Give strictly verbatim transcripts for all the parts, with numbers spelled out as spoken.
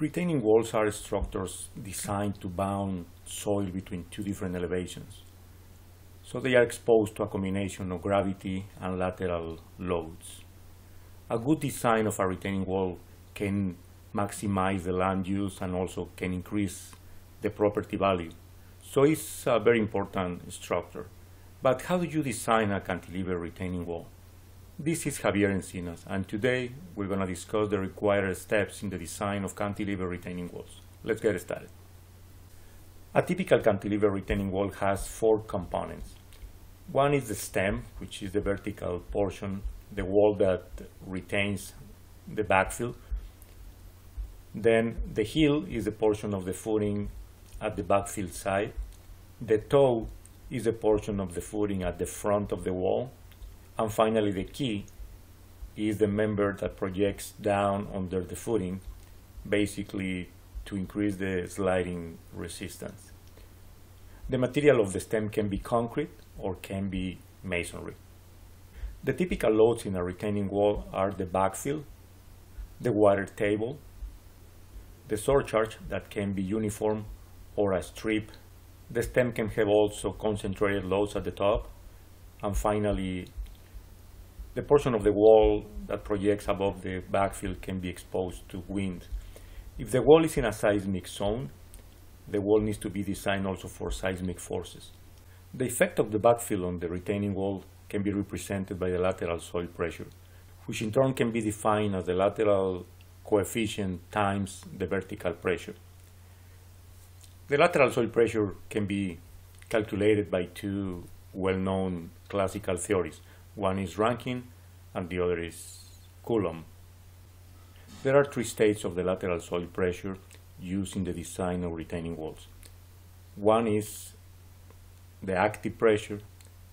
Retaining walls are structures designed to bound soil between two different elevations, so they are exposed to a combination of gravity and lateral loads. A good design of a retaining wall can maximize the land use and also can increase the property value. So it's a very important structure. But how do you design a cantilever retaining wall? This is Javier Encinas, and today we're going to discuss the required steps in the design of cantilever retaining walls. Let's get started. A typical cantilever retaining wall has four components. One is the stem, which is the vertical portion, the wall that retains the backfill. Then the heel is the portion of the footing at the backfill side. The toe is a portion of the footing at the front of the wall. And finally, the key is the member that projects down under the footing, basically to increase the sliding resistance. The material of the stem can be concrete or can be masonry. The typical loads in a retaining wall are the backfill, the water table, the surcharge that can be uniform or a strip. The stem can have also concentrated loads at the top. And finally, the portion of the wall that projects above the backfill can be exposed to wind. If the wall is in a seismic zone, the wall needs to be designed also for seismic forces. The effect of the backfill on the retaining wall can be represented by the lateral soil pressure, which in turn can be defined as the lateral coefficient times the vertical pressure. The lateral soil pressure can be calculated by two well-known classical theories. One is Rankine and the other is Coulomb. There are three states of the lateral soil pressure used in the design of retaining walls. One is the active pressure,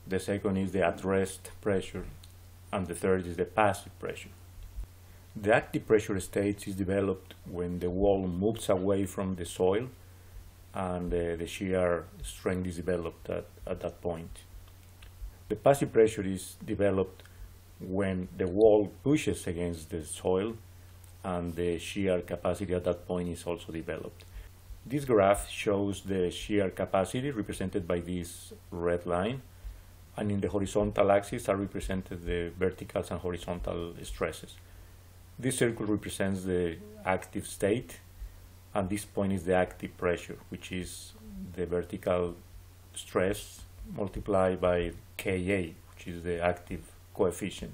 the second is the at-rest pressure, and the third is the passive pressure. The active pressure state is developed when the wall moves away from the soil and uh, the shear strength is developed at, at that point. The passive pressure is developed when the wall pushes against the soil and the shear capacity at that point is also developed. This graph shows the shear capacity represented by this red line, and in the horizontal axis are represented the verticals and horizontal stresses. This circle represents the active state, and this point is the active pressure, which is the vertical stress multiplied by Ka, which is the active coefficient.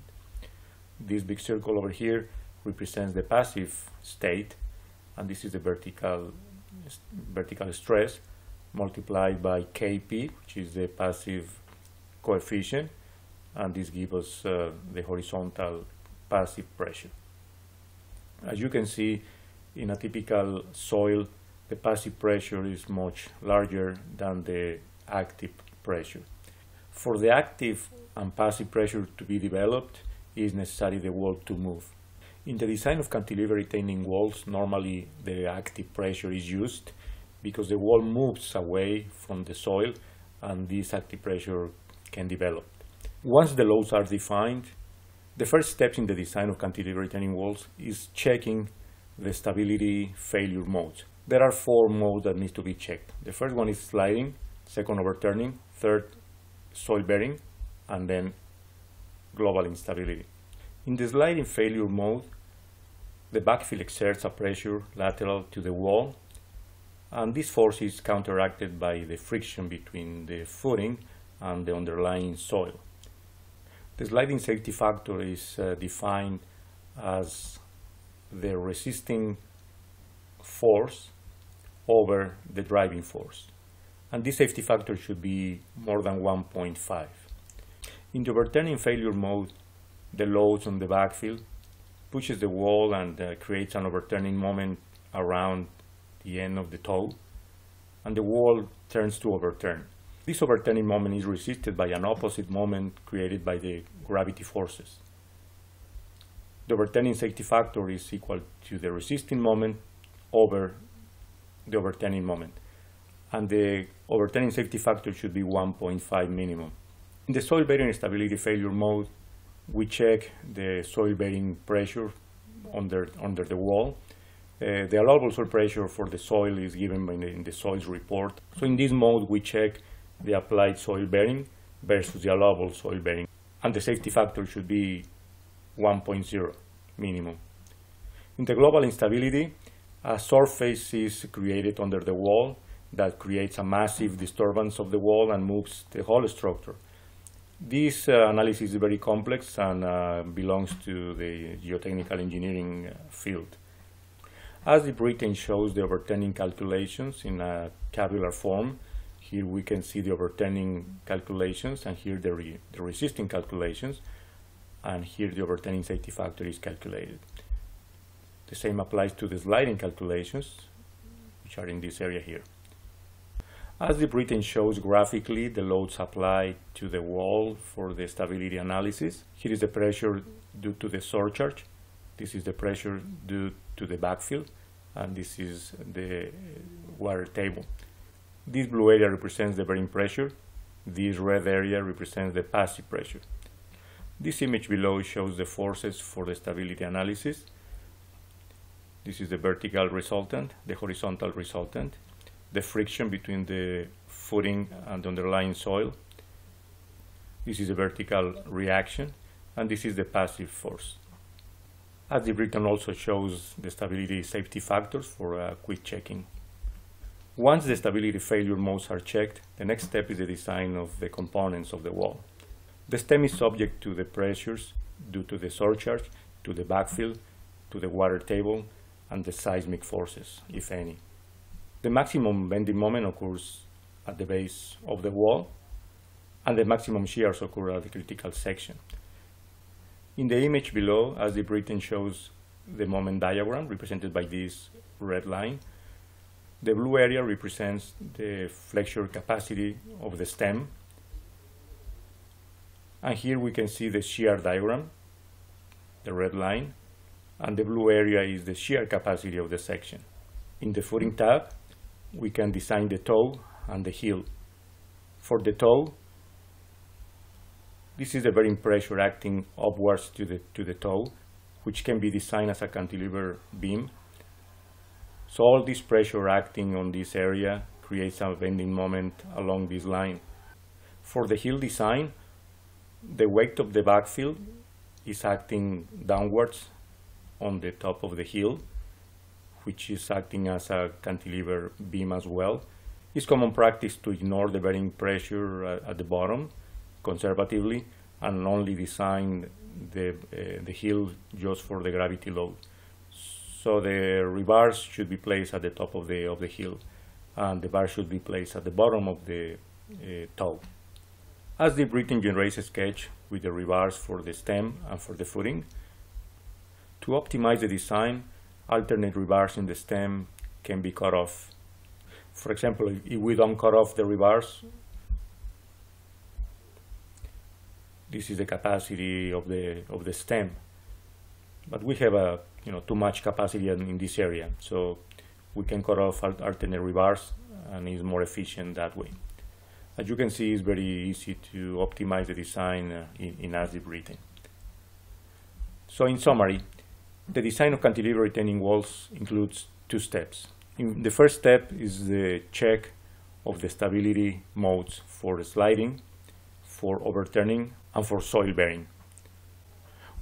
This big circle over here represents the passive state, and this is the vertical, vertical stress multiplied by Kp, which is the passive coefficient, and this gives us uh, the horizontal passive pressure. As you can see, in a typical soil, the passive pressure is much larger than the active pressure. For the active and passive pressure to be developed, it is necessary the wall to move. In the design of cantilever retaining walls, normally the active pressure is used because the wall moves away from the soil and this active pressure can develop. Once the loads are defined, the first steps in the design of cantilever retaining walls is checking the stability failure modes. There are four modes that need to be checked. The first one is sliding, second overturning, third soil bearing, and then global instability. In the sliding failure mode, the backfill exerts a pressure lateral to the wall, and this force is counteracted by the friction between the footing and the underlying soil. The sliding safety factor is uh, defined as the resisting force over the driving force, and this safety factor should be more than one point five. In the overturning failure mode, the loads on the backfill pushes the wall and uh, creates an overturning moment around the end of the toe, and the wall turns to overturn. This overturning moment is resisted by an opposite moment created by the gravity forces. The overturning safety factor is equal to the resisting moment over the overturning moment, and the overturning safety factor should be one point five minimum. In the soil bearing stability failure mode, we check the soil bearing pressure under, under the wall, Uh, the allowable soil pressure for the soil is given by the, in the soils report. So in this mode, we check the applied soil bearing versus the allowable soil bearing. And the safety factor should be one point zero minimum. In the global instability, a surface is created under the wall that creates a massive disturbance of the wall and moves the whole structure. This uh, analysis is very complex and uh, belongs to the geotechnical engineering field. ASDIP written shows the overturning calculations in a tabular form. Here we can see the overturning calculations, and here the, re the resisting calculations, and here the overturning safety factor is calculated. The same applies to the sliding calculations, which are in this area here. ASDIP written shows graphically the loads applied to the wall for the stability analysis. Here is the pressure due to the surcharge, this is the pressure due to the backfill, and this is the water table. This blue area represents the bearing pressure, this red area represents the passive pressure. This image below shows the forces for the stability analysis. This is the vertical resultant, the horizontal resultant, the friction between the footing and the underlying soil. This is a vertical reaction, and this is the passive force. ASDIP written also shows the stability safety factors for uh, quick checking. Once the stability failure modes are checked, the next step is the design of the components of the wall. The stem is subject to the pressures due to the surcharge, to the backfill, to the water table, and the seismic forces, if any. The maximum bending moment occurs at the base of the wall, and the maximum shears occur at the critical section. In the image below, ASDIP written shows the moment diagram represented by this red line. The blue area represents the flexure capacity of the stem. And here we can see the shear diagram, the red line, and the blue area is the shear capacity of the section. In the footing tab, we can design the toe and the heel. For the toe, this is the bearing pressure acting upwards to the, to the toe, which can be designed as a cantilever beam. So all this pressure acting on this area creates a bending moment along this line. For the heel design, the weight of the backfill is acting downwards on the top of the heel, which is acting as a cantilever beam as well. It's common practice to ignore the bearing pressure uh, at the bottom conservatively and only design the, uh, the heel just for the gravity load. So the rebars should be placed at the top of the, of the heel, and the bar should be placed at the bottom of the uh, toe. ASDIP written generates a sketch with the rebars for the stem and for the footing. To optimize the design, alternate rebars in the stem can be cut off. For example, if we don't cut off the rebars, this is the capacity of the of the stem, but we have a you know too much capacity in, in this area, so we can cut off alternate rebars, and it's more efficient that way. As you can see, it's very easy to optimize the design uh, in, in ASDIP written. So in summary, the design of cantilever retaining walls includes two steps. In the first step is the check of the stability modes for sliding, for overturning, and for soil bearing.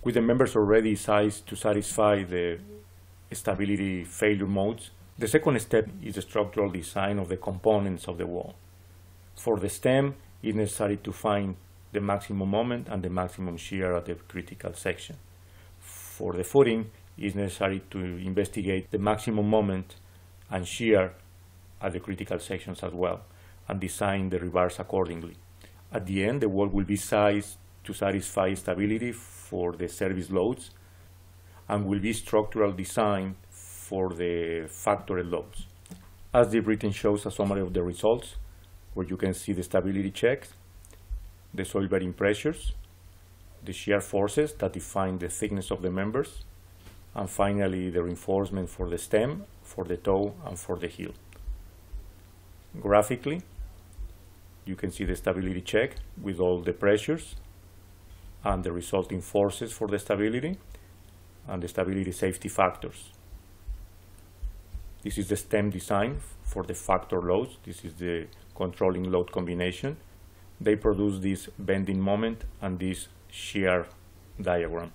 With the members already sized to satisfy the stability failure modes, the second step is the structural design of the components of the wall. For the stem, it is necessary to find the maximum moment and the maximum shear at the critical section. For the footing, it is necessary to investigate the maximum moment and shear at the critical sections as well, and design the rebars accordingly. At the end, the wall will be sized to satisfy stability for the service loads and will be structural design for the factored loads. ASDIP written shows a summary of the results, where you can see the stability checks, the soil bearing pressures, the shear forces that define the thickness of the members, and finally the reinforcement for the stem, for the toe, and for the heel. Graphically, you can see the stability check with all the pressures and the resulting forces for the stability and the stability safety factors. This is the stem design for the factor loads. This is the controlling load combination. They produce this bending moment and this shear diagram.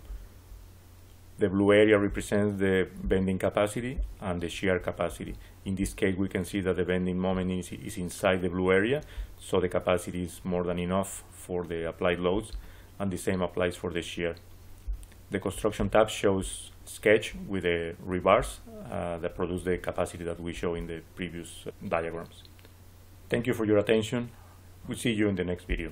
The blue area represents the bending capacity and the shear capacity. In this case, we can see that the bending moment is, is inside the blue area, so the capacity is more than enough for the applied loads, and the same applies for the shear. The construction tab shows sketch with the rebars uh, that produce the capacity that we show in the previous diagrams. Thank you for your attention. We'll see you in the next video.